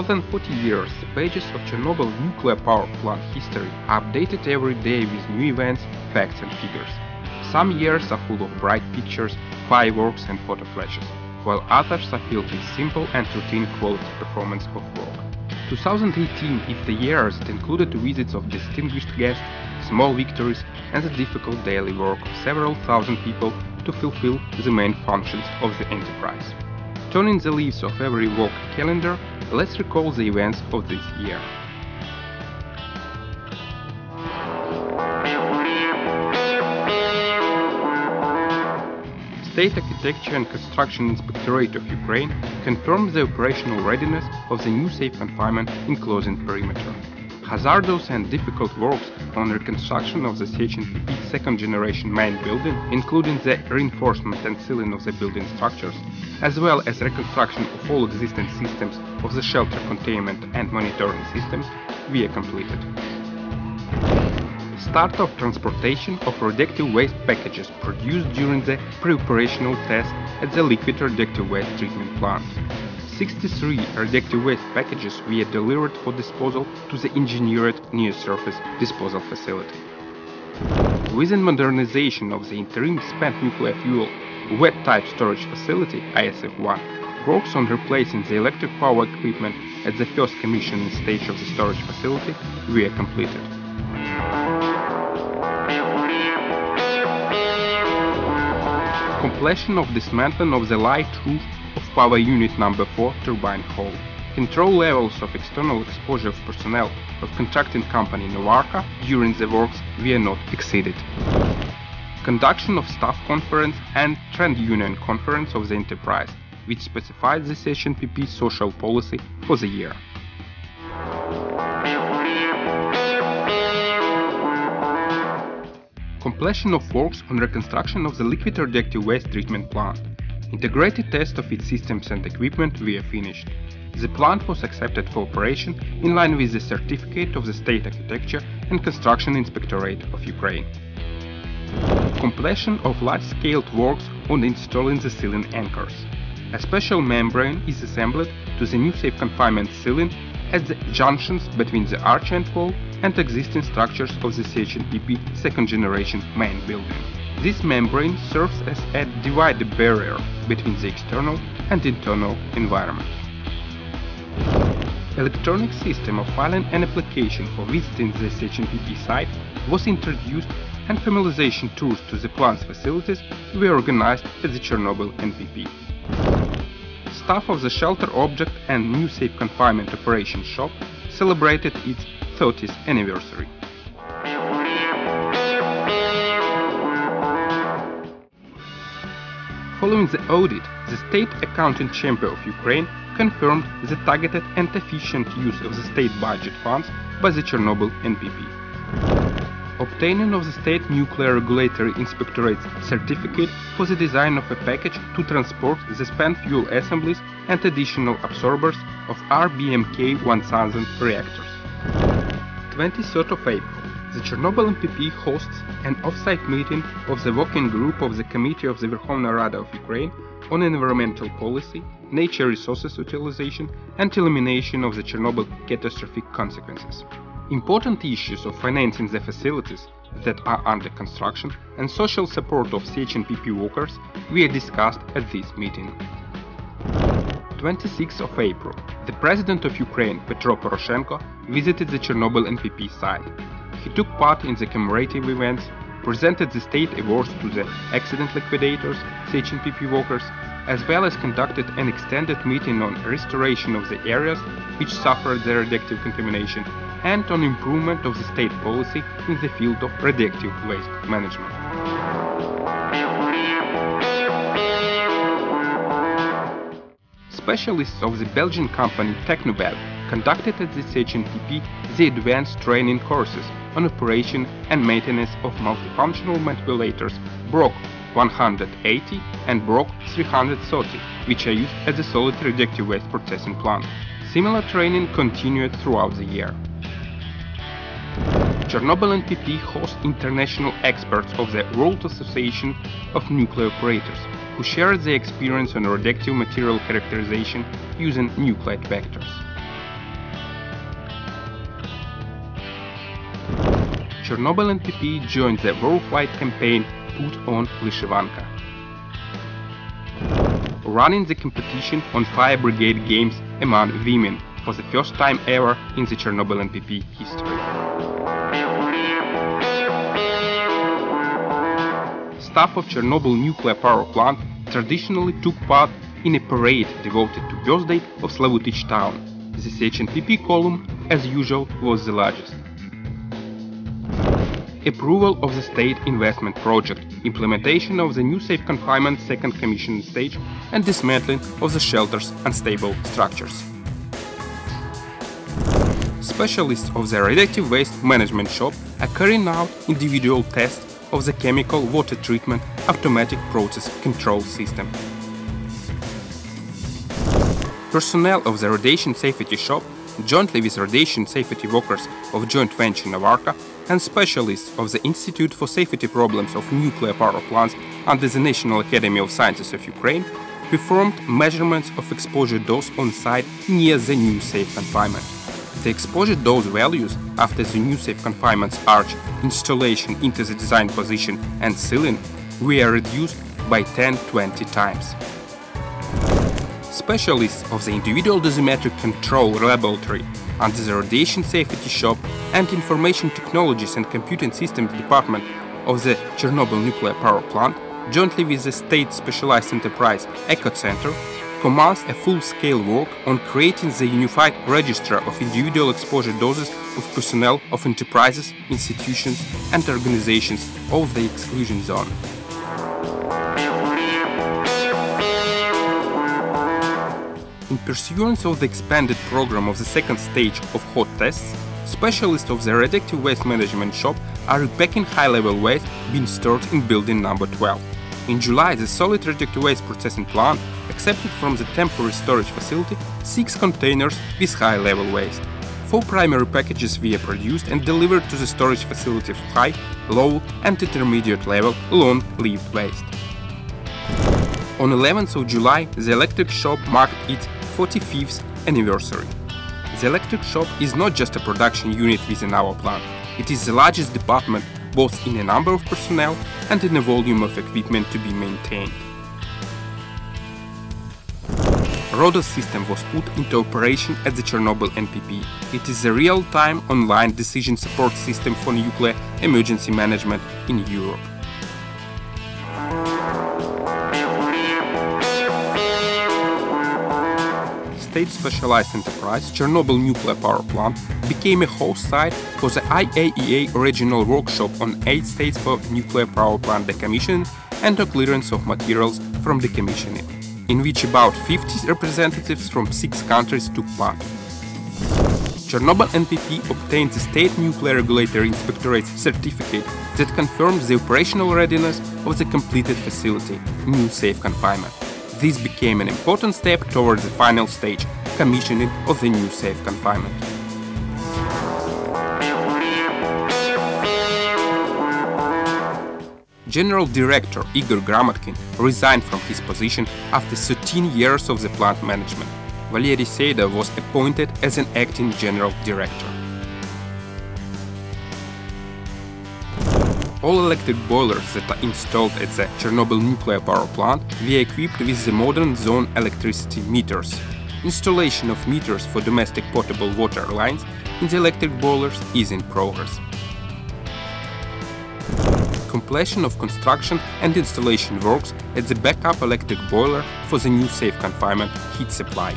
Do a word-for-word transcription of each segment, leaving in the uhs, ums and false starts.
more than forty years, the pages of Chernobyl nuclear power plant history are updated every day with new events, facts and figures. Some years are full of bright pictures, fireworks and photo flashes, while others are filled with simple and routine quality performance of work. two thousand eighteen is the year that included visits of distinguished guests, small victories and the difficult daily work of several thousand people to fulfill the main functions of the enterprise. Turning the leaves of every work calendar, let's recall the events of this year. State Architecture and Construction Inspectorate of Ukraine confirmed the operational readiness of the new safe confinement enclosing perimeter. Hazardous and difficult works on reconstruction of the N P P second generation main building, including the reinforcement and sealing of the building structures, as well as reconstruction of all existing systems of the shelter containment and monitoring systems, were completed. Start of transportation of radioactive waste packages produced during the pre-operational test at the liquid radioactive waste treatment plant. sixty-three radioactive waste packages were delivered for disposal to the engineered near-surface disposal facility. Within modernization of the interim spent nuclear fuel wet-type storage facility I S F one, works on replacing the electric power equipment at the first commissioning stage of the storage facility were completed. Completion of dismantling of the light roof of power unit number four turbine hall. Control levels of external exposure of personnel of contracting company Novarka during the works were not exceeded. Conduction of staff conference and trade union conference of the enterprise, which specified the N P P social policy for the year. Completion of works on reconstruction of the liquid radioactive waste treatment plant. Integrated tests of its systems and equipment were finished. The plant was accepted for operation in line with the certificate of the State Architecture and Construction Inspectorate of Ukraine. Completion of large-scale works on installing the sealing anchors. A special membrane is assembled to the new safe confinement sealing at the junctions between the arch and wall and existing structures of the N P P second generation main building. This membrane serves as a divider barrier between the external and internal environment. Electronic system of filing an application for visiting the N P P site was introduced and familiarization tours to the plant's facilities were organized at the Chernobyl N P P. Staff of the Shelter Object and new safe confinement operation shop celebrated its thirtieth anniversary. Following the audit, the State Accounting Chamber of Ukraine confirmed the targeted and efficient use of the state budget funds by the Chernobyl N P P. Obtaining of the State Nuclear Regulatory Inspectorate's certificate for the design of a package to transport the spent fuel assemblies and additional absorbers of R B M K one thousand reactors. twenty-third of April, the Chernobyl N P P hosts an off-site meeting of the working group of the Committee of the Verkhovna Rada of Ukraine on environmental policy, nature resources utilization and elimination of the Chernobyl catastrophic consequences. Important issues of financing the facilities that are under construction and social support of N P P workers were discussed at this meeting. twenty-sixth of April, the President of Ukraine Petro Poroshenko visited the Chernobyl N P P site. He took part in the commemorative events, presented the state awards to the accident liquidators, N P P workers, as well as conducted an extended meeting on restoration of the areas which suffered the radioactive contamination and on improvement of the state policy in the field of radioactive waste management. Specialists of the Belgian company TechnoBel conducted at the N P P the advanced training courses on operation and maintenance of multifunctional manipulators B R O C one eighty and B R O C three thirty, which are used at the solid radioactive waste processing plant. Similar training continued throughout the year. Chernobyl N P P hosts international experts of the World Association of Nuclear Operators, who shared their experience on radioactive material characterization using nuclide vectors. Chernobyl N P P joined the worldwide campaign put on Lyshivanka. Running the competition on fire brigade games among women for the first time ever in the Chernobyl N P P history. Staff of Chernobyl nuclear power plant traditionally took part in a parade devoted to birthday of Slavutych town. This H N P P column, as usual, was the largest. Approval of the state investment project, implementation of the new safe confinement second commissioning stage and dismantling of the shelter's unstable structures. Specialists of the radioactive waste management shop are carrying out individual tests of the chemical water treatment automatic process control system. Personnel of the radiation safety shop, jointly with radiation safety workers of joint venture Novarka and specialists of the Institute for Safety Problems of Nuclear Power Plants under the National Academy of Sciences of Ukraine, performed measurements of exposure dose on site near the new safe confinement. The exposure dose values after the new safe confinement's arch installation into the design position and ceiling were reduced by ten to twenty times. Specialists of the Individual Dosimetric Control Laboratory under the Radiation Safety Shop and Information Technologies and Computing Systems Department of the Chernobyl Nuclear Power Plant, jointly with the State Specialized Enterprise ECO Center, commenced a full-scale work on creating the Unified Register of Individual Exposure Doses of Personnel of Enterprises, Institutions and Organizations of the Exclusion Zone. In pursuance of the expanded program of the second stage of hot tests, specialists of the radioactive waste management shop are repacking high-level waste being stored in building number twelve. In July, the solid radioactive waste processing plant accepted from the temporary storage facility six containers with high-level waste. Four primary packages were produced and delivered to the storage facility of high, low and intermediate level long-lived waste. On eleventh of July, the electric shop marked its forty-fifth anniversary. The electric shop is not just a production unit within our plant, it is the largest department both in a number of personnel and in a volume of equipment to be maintained. RODOS system was put into operation at the Chernobyl N P P. It is a real-time online decision support system for nuclear emergency management in Europe. State Specialized Enterprise Chernobyl Nuclear Power Plant became a host site for the I A E A Regional Workshop on eight states for nuclear power plant decommissioning and the clearance of materials from decommissioning, in which about fifty representatives from six countries took part. Chernobyl N P P obtained the State Nuclear Regulatory Inspectorate's certificate that confirms the operational readiness of the completed facility, new safe confinement. This became an important step towards the final stage, commissioning of the new safe confinement. General Director Igor Gramatkin resigned from his position after thirteen years of the plant management. Valeri Seda was appointed as an acting General Director. All electric boilers that are installed at the Chernobyl nuclear power plant were equipped with the modern zone electricity meters. Installation of meters for domestic potable water lines in the electric boilers is in progress. Completion of construction and installation works at the backup electric boiler for the new safe confinement heat supply.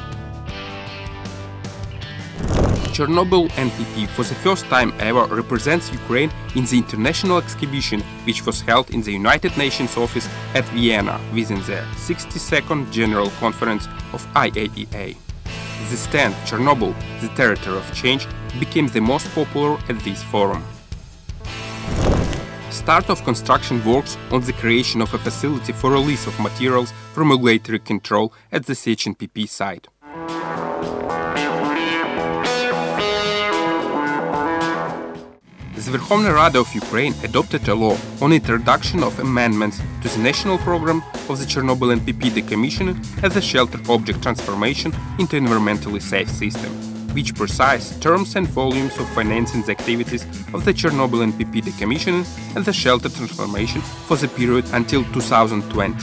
Chernobyl N P P for the first time ever represents Ukraine in the international exhibition which was held in the United Nations office at Vienna within the sixty-second General Conference of I A E A. The stand Chernobyl, the territory of change, became the most popular at this forum. Start of construction works on the creation of a facility for release of materials from regulatory control at the C H N P P site. The Verkhovna Rada of Ukraine adopted a law on introduction of amendments to the national program of the Chernobyl N P P decommissioning as a shelter object transformation into environmentally safe system. which precise terms and volumes of financing the activities of the Chernobyl N P P decommissioning and the shelter transformation for the period until two thousand twenty.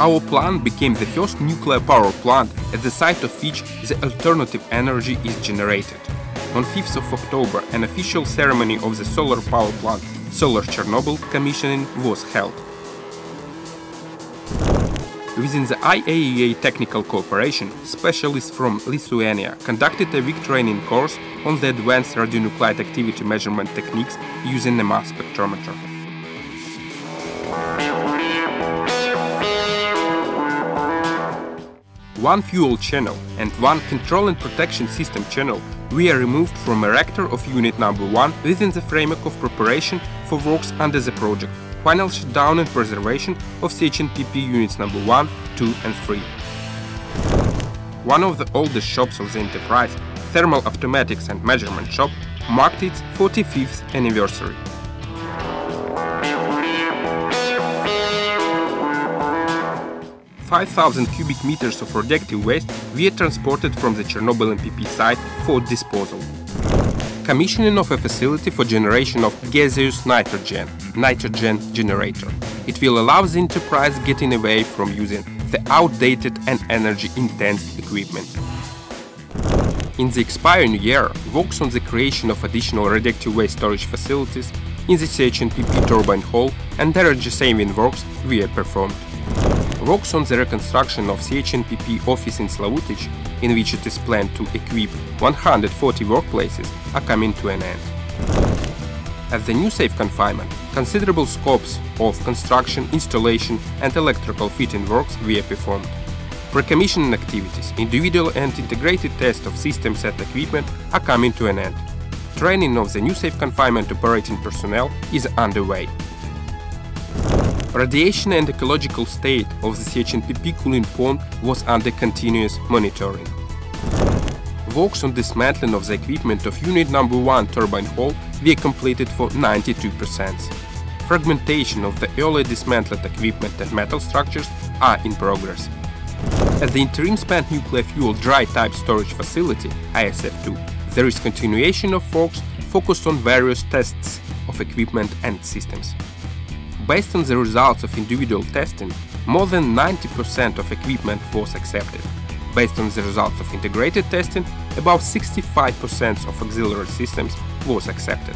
Our plant became the first nuclear power plant at the site of which the alternative energy is generated. On fifth of October, an official ceremony of the solar power plant Solar Chernobyl commissioning was held. Within the I A E A technical cooperation, specialists from Lithuania conducted a week training course on the advanced radionuclide activity measurement techniques using the mass spectrometer. One fuel channel and one control and protection system channel were removed from a reactor of unit number one within the framework of preparation for works under the project, final shutdown and preservation of C H N P P units number one, two and three. One of the oldest shops of the enterprise, Thermal Automatics and Measurement Shop, marked its forty-fifth anniversary. five thousand cubic meters of radioactive waste were transported from the Chernobyl N P P site for disposal. Commissioning of a facility for generation of gaseous nitrogen, nitrogen generator. It will allow the enterprise getting away from using the outdated and energy-intense equipment. In the expiring year, works on the creation of additional radioactive waste storage facilities in the C H N P P turbine hall and energy-saving works were performed. Works on the reconstruction of C H N P P office in Slavutych, in which it is planned to equip one hundred forty workplaces, are coming to an end. At the new safe confinement, considerable scopes of construction, installation and electrical fitting works were performed. Pre-commissioning activities, individual and integrated tests of systems and equipment are coming to an end. Training of the new safe confinement operating personnel is underway. Radiation and ecological state of the C H N P P cooling pond was under continuous monitoring. Works on dismantling of the equipment of unit number one turbine hall were completed for ninety-two percent. Fragmentation of the early dismantled equipment and metal structures are in progress. At the interim spent nuclear fuel dry type storage facility I S F two, there is continuation of works focused on various tests of equipment and systems. Based on the results of individual testing, more than ninety percent of equipment was accepted. Based on the results of integrated testing, about sixty-five percent of auxiliary systems was accepted.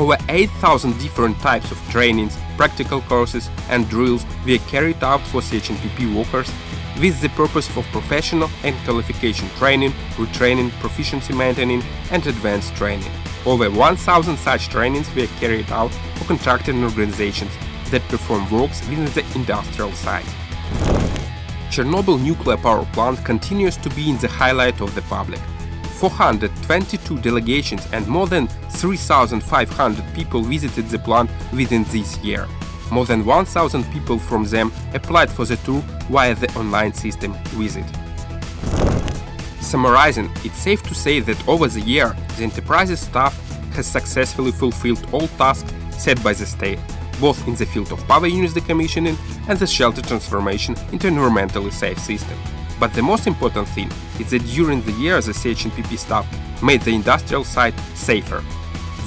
Over eight thousand different types of trainings, practical courses and drills were carried out for C H N P P workers with the purpose of professional and qualification training, retraining, proficiency maintaining and advanced training. Over one thousand such trainings were carried out for contracting organizations that perform works within the industrial site. Chernobyl nuclear power plant continues to be in the highlight of the public. four hundred twenty-two delegations and more than three thousand five hundred people visited the plant within this year. More than one thousand people from them applied for the tour via the online system visit. Summarizing, it's safe to say that over the year the enterprise's staff has successfully fulfilled all tasks set by the state, both in the field of power units decommissioning and the shelter transformation into an environmentally safe system. But the most important thing is that during the year the C H N P P staff made the industrial site safer.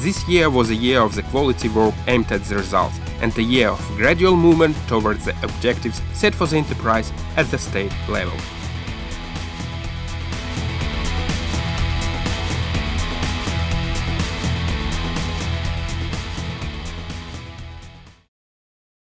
This year was a year of the quality work aimed at the results and a year of gradual movement towards the objectives set for the enterprise at the state level.